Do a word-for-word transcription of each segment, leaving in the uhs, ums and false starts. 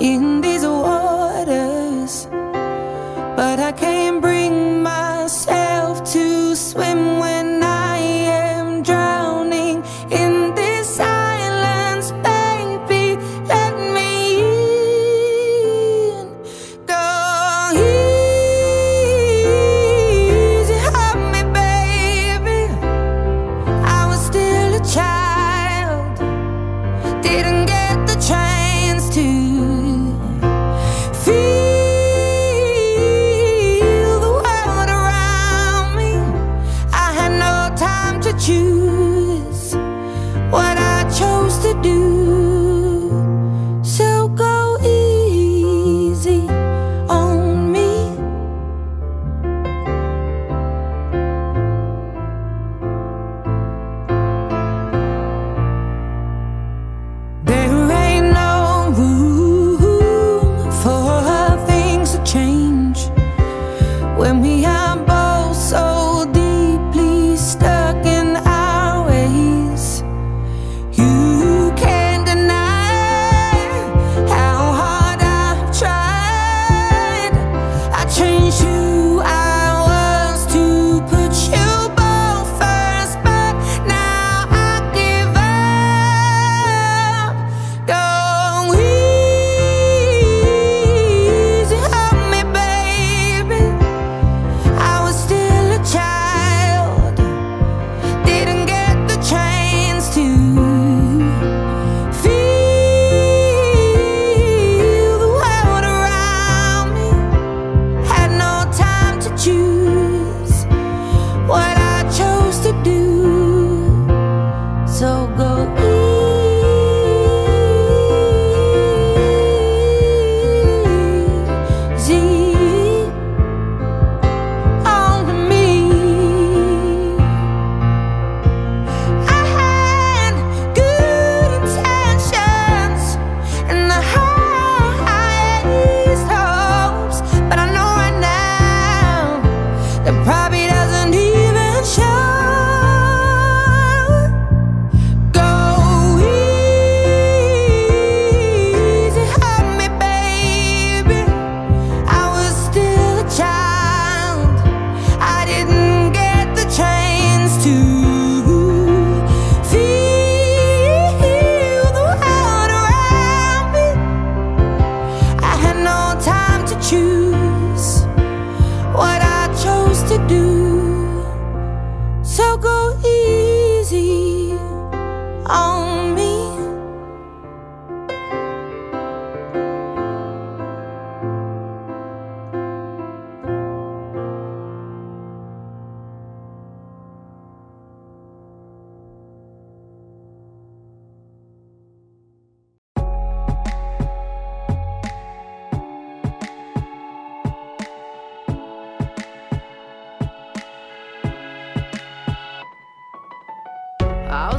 in these waters, but I can't bring myself to swim when I am drowning in this silence. Baby, let me in. Go easy on me, baby. I was still a child, didn't get the chance to choose what I chose to do. So go easy on me. There ain't no room for things to change when we are both so deeply stuck. So go easy on me. I had good intentions and the highest hopes, but I know right now that probably doesn't even show. Choose what I chose to do, so go easy on me. I'll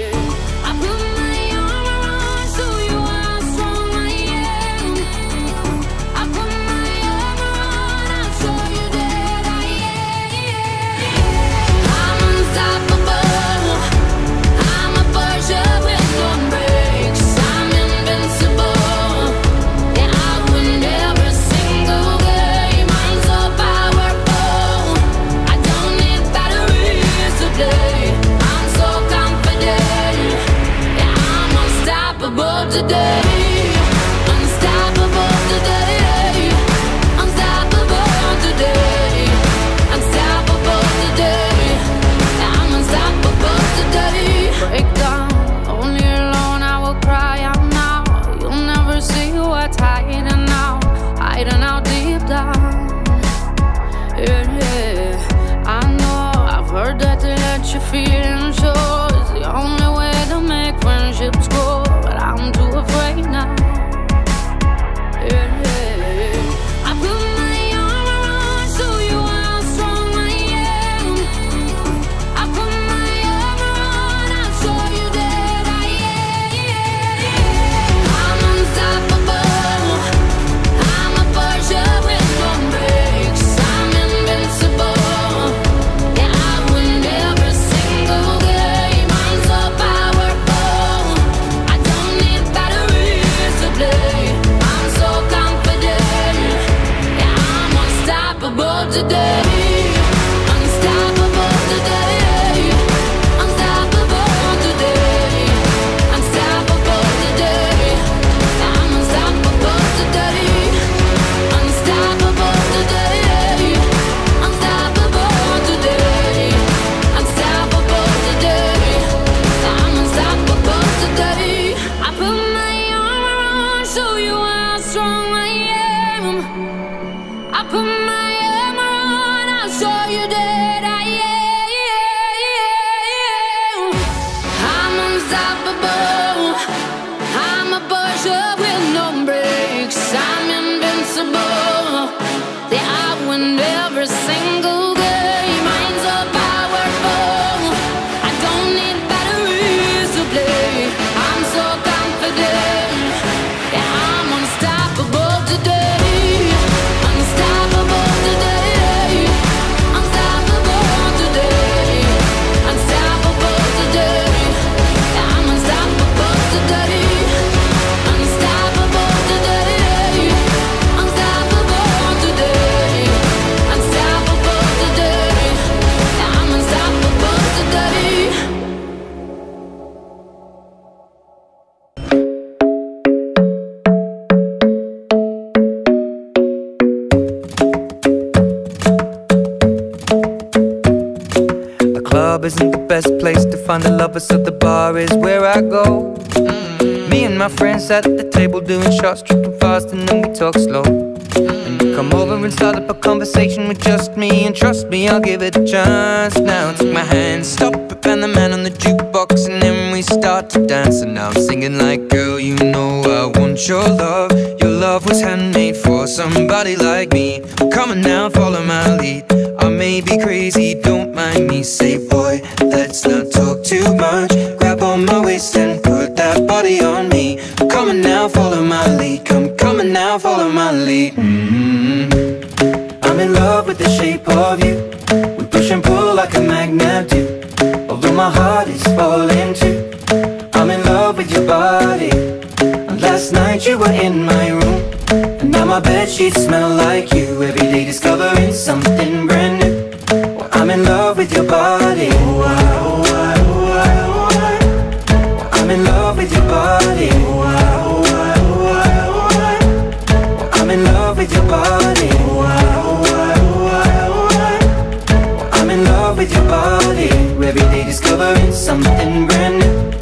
yeah. I put my armor on so you today. Unstoppable today. Unstoppable today. Unstoppable today. I'm unstoppable today. Break down, only alone I will cry out now. You'll never see what's hiding out, hiding out deep down. Yeah, yeah, I know. I've heard that they let you feel and show. It's the only way to make friendships grow. I'm too afraid now. Yeah, yeah. I put my armor on so you are strong I am. I put my armor on. place to find the lovers, so the bar is where I go. Mm-hmm. Me and my friends at the table doing shots, tripping fast, and then we talk slow. Mm-hmm. And you come over and start up a conversation with just me, and trust me, I'll give it a chance. Now take my hand, stop it, and the man on the jukebox, and then we start to dance. And now I'm singing like, girl, you know I want your love. Your love was handmade for somebody like me. Come on now, follow my lead. I may be crazy, don't mind me. Say, boy, let's not talk too much. Grab on my waist and put that body on me. Come on now, follow my lead. Come, come on now, follow my lead. Mm-hmm. I'm in love with the shape of you. We push and pull like a magnet do. Although my heart is falling too, I'm in love with your body. And last night you were in my room, and now my bedsheets smell like you. Every day discovering something brand new. Well, I'm in love with your body. Oh, I, oh, I, oh, I, oh, I. Well, I'm in love with your body. Oh, I, oh, I, oh, I, oh, I. Well, I'm in love with your body. Oh, I, oh, I, oh, I, oh, I. Well, I'm in love with your body. Every day discovering something brand new.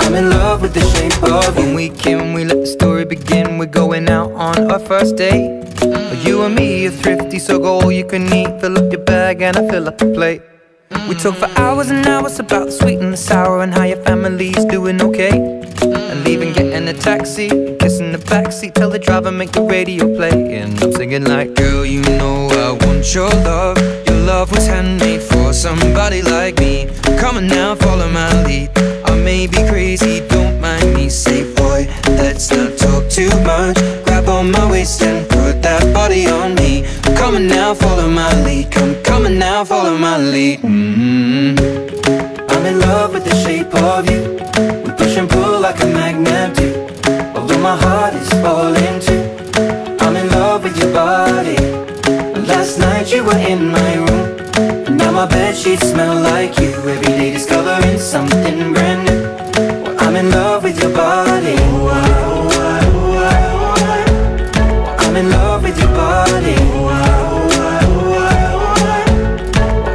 I'm in love with the shape of you. When we came, we let the story begin. We're going out on our first date. Mm. You and me are thrifty, so go all you can eat. Fill up your bag and I fill up the plate. Mm. We talk for hours and hours about the sweet and the sour, and how your family's doing okay. Mm. And leaving, getting a taxi, kissing the backseat, tell the driver make the radio play. And I'm singing like, girl, you know I want your love. Your love was handmade for somebody like me. Come on now, follow my lead. I may be crazy, don't mind me. Say, boy, let's not talk too much. Grab on my waist and put that body on me. Come on now, follow my lead. Come, come on now, follow my lead. Mm-hmm. I'm in love with the shape of you. We push and pull like a magnet do. Although my heart is falling too, I'm in love with your body. Last night you were in my room, and now my bedsheets smell like you. Every day discovering something brand new. I'm in love with your body. Oh, I, oh, I, oh, I, oh, I. I'm in love with your body. Oh, I, oh, I, oh, I, oh,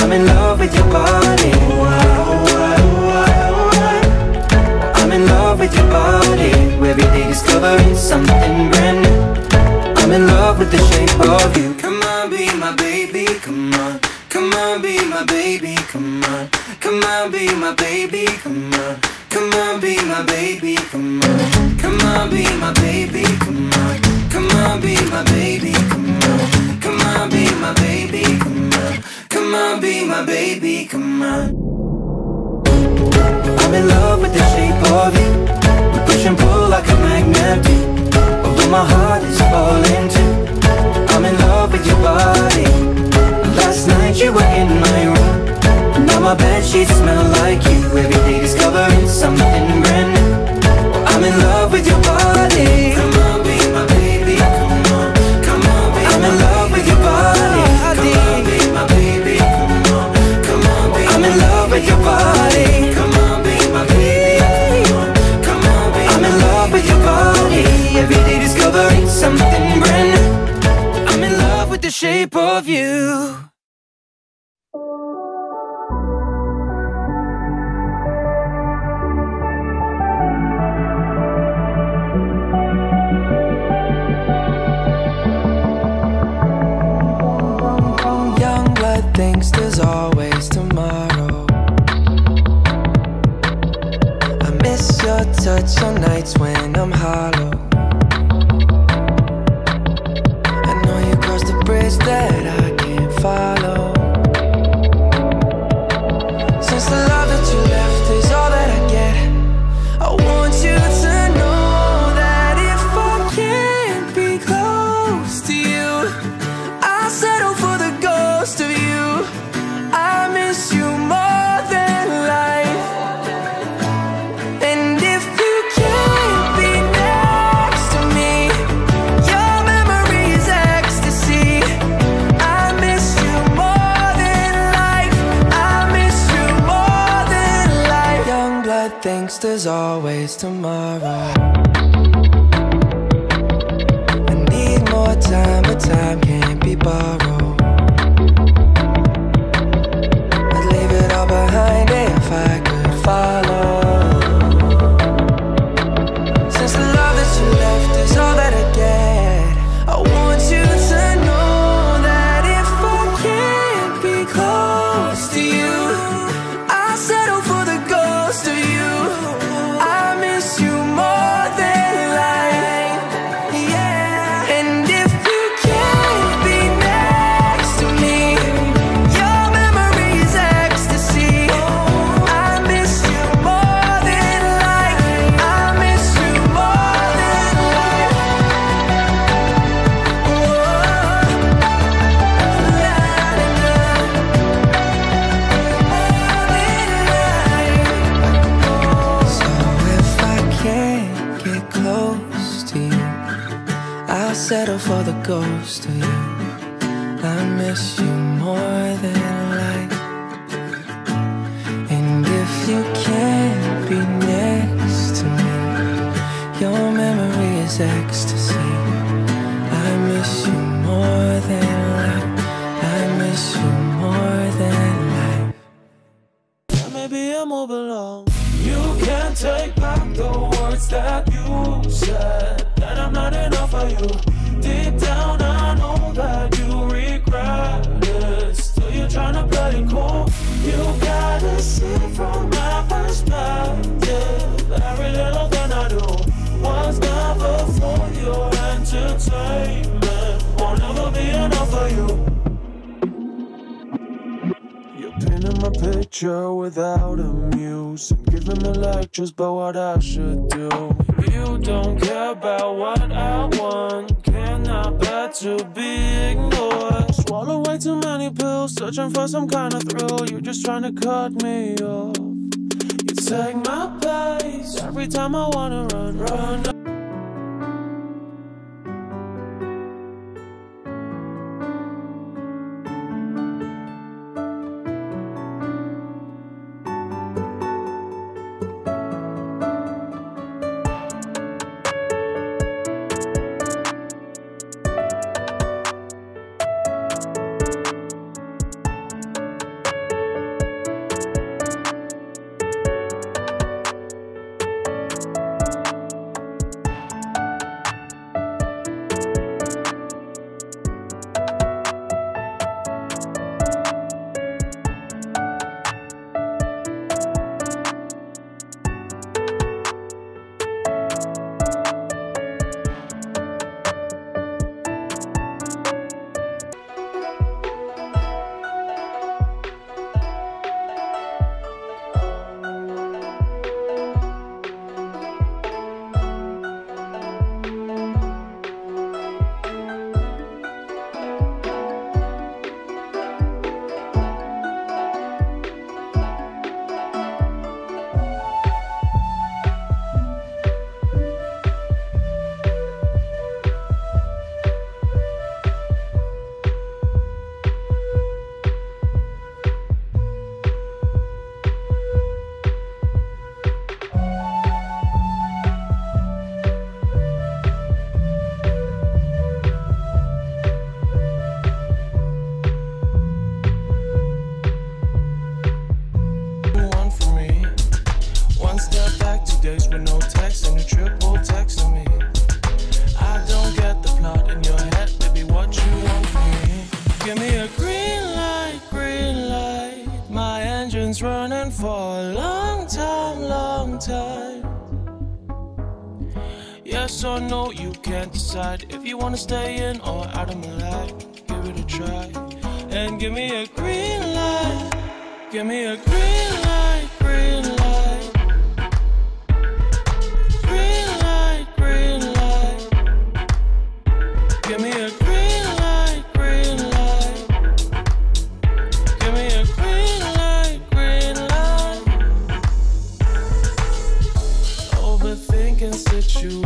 I. I'm in love with your body. Oh, I, oh, I, oh, I, oh, I. I'm in love with your body. Every day discovering something brand new. I'm in love with the shape of you. Come on, be my baby, come on. Come on, be my baby, come on. Come on, be my baby, come on. Come on, be my baby, come on. Come on, be my baby, come on. Come on, be my baby, come on. Come on, be my baby, come on. Come on, be my baby, come on. I'm in love with the shape of you. We push and pull like a magnet do. Although my heart is falling too, I'm in love with your body. Last night you were in my room, and now my bedsheets smell like you. Every day discovering something brand new. I'm in love with your body. Come on, be my baby, come on. Come on, be I'm my in love baby. With your body. Come on, be my baby, come on. Come on, be I'm my in love baby. With your body. Come on, be my baby, come on. Come on, be I'm my in love baby. With your body. Every day discovering something brand new. I'm in love with the shape of you. Thinks there's always tomorrow. I miss your touch on nights when I'm hollow. I know you crossed the bridge that I can't follow. Since the love that you left is all that I get, I want you to know that if I can't be close to you, I settle for the ghost of you. I miss you more than life. And if you can't be next to me, your memory is ecstasy. I miss you more than life. I miss you more than life. Young blood thinks there's always tomorrow. I need more time, but time can't be borrowed. Behind it if I could. settle for the ghost of you. I miss you more than life. And if you can't be next to me, your memory is ecstasy. I miss you more than life. I miss you more than life. Now maybe I move along. You can't take back the words that you said, that I'm not enough for you. Deep down I know that you regret it. Still you're trying to play it cool. You gotta see from my perspective every little thing I do was never for your entertainment. Won't ever be enough for you. You're painting my picture without a muse and giving me lectures about what I should do. You don't care about what I want. Cannot bear to be ignored. Swallow way too many pills, searching for some kind of thrill. You're just trying to cut me off. You take my pace every time I wanna run, run. Running for a long time, long time. Yes or no, you can't decide if you want to stay in or out of my life. Give it a try and give me a green light. Give me a green light, green light. Green light, green light. Give me a green light, green light. Give me a green light. Overthinking situation.